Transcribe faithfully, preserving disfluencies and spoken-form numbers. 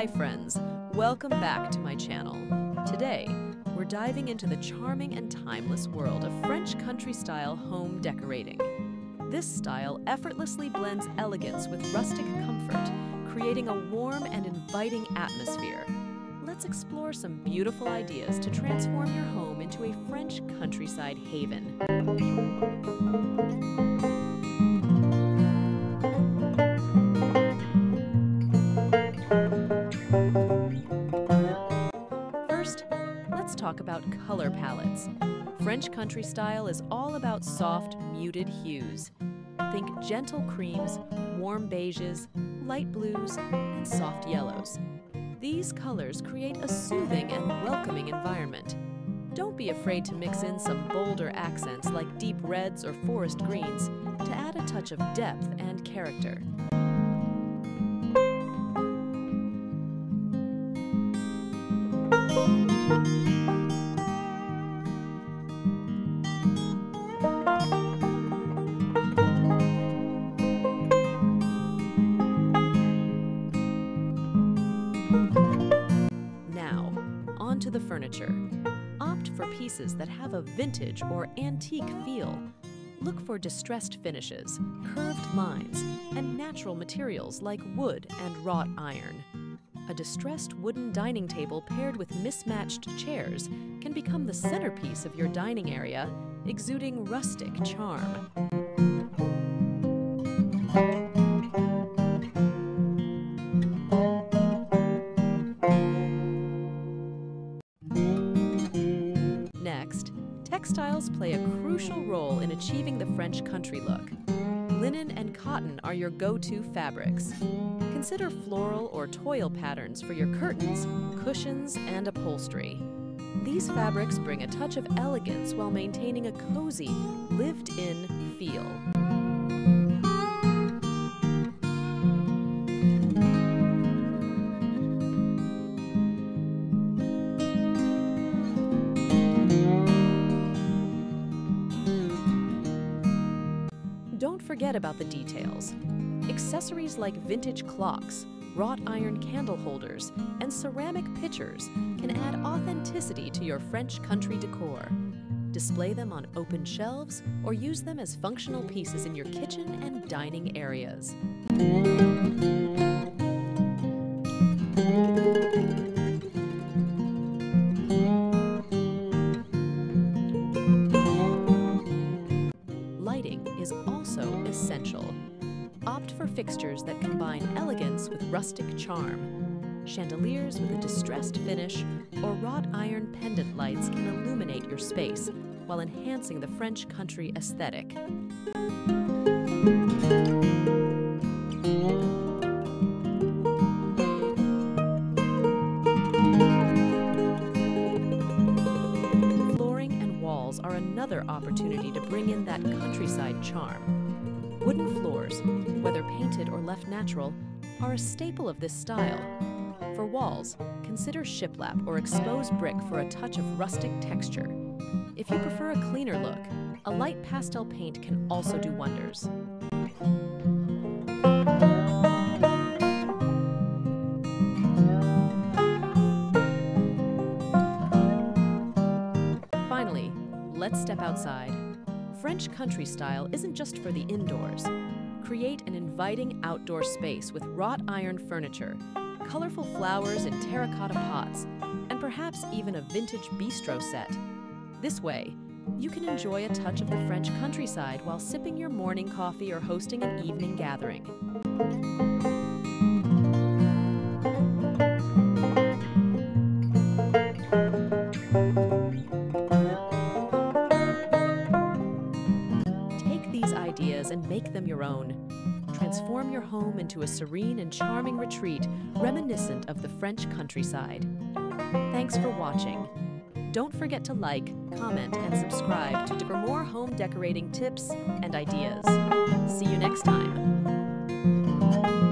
Hi friends, welcome back to my channel. Today, we're diving into the charming and timeless world of French country-style home decorating. This style effortlessly blends elegance with rustic comfort, creating a warm and inviting atmosphere. Let's explore some beautiful ideas to transform your home into a French countryside haven. Talk about color palettes. French country style is all about soft, muted hues. Think gentle creams, warm beiges, light blues, and soft yellows. These colors create a soothing and welcoming environment. Don't be afraid to mix in some bolder accents like deep reds or forest greens to add a touch of depth and character. Now, onto the furniture. Opt for pieces that have a vintage or antique feel. Look for distressed finishes, curved lines, and natural materials like wood and wrought iron. A distressed wooden dining table paired with mismatched chairs can become the centerpiece of your dining area, exuding rustic charm. Next, textiles play a crucial role in achieving the French country look. Linen and cotton are your go-to fabrics. Consider floral or toile patterns for your curtains, cushions, and upholstery. These fabrics bring a touch of elegance while maintaining a cozy, lived-in feel. Don't forget about the details. Accessories like vintage clocks, wrought iron candle holders, and ceramic pitchers can add authenticity to your French country decor. Display them on open shelves or use them as functional pieces in your kitchen and dining areas. Is also essential. Opt for fixtures that combine elegance with rustic charm. Chandeliers with a distressed finish or wrought iron pendant lights can illuminate your space while enhancing the French country aesthetic. Are another opportunity to bring in that countryside charm. Wooden floors, whether painted or left natural, are a staple of this style. For walls, consider shiplap or exposed brick for a touch of rustic texture. If you prefer a cleaner look, a light pastel paint can also do wonders. Let's step outside. French country style isn't just for the indoors. Create an inviting outdoor space with wrought iron furniture, colorful flowers in terracotta pots, and perhaps even a vintage bistro set. This way, you can enjoy a touch of the French countryside while sipping your morning coffee or hosting an evening gathering. And make them your own. Transform your home into a serene and charming retreat reminiscent of the French countryside. Thanks for watching. Don't forget to like, comment, and subscribe to for more home decorating tips and ideas. See you next time.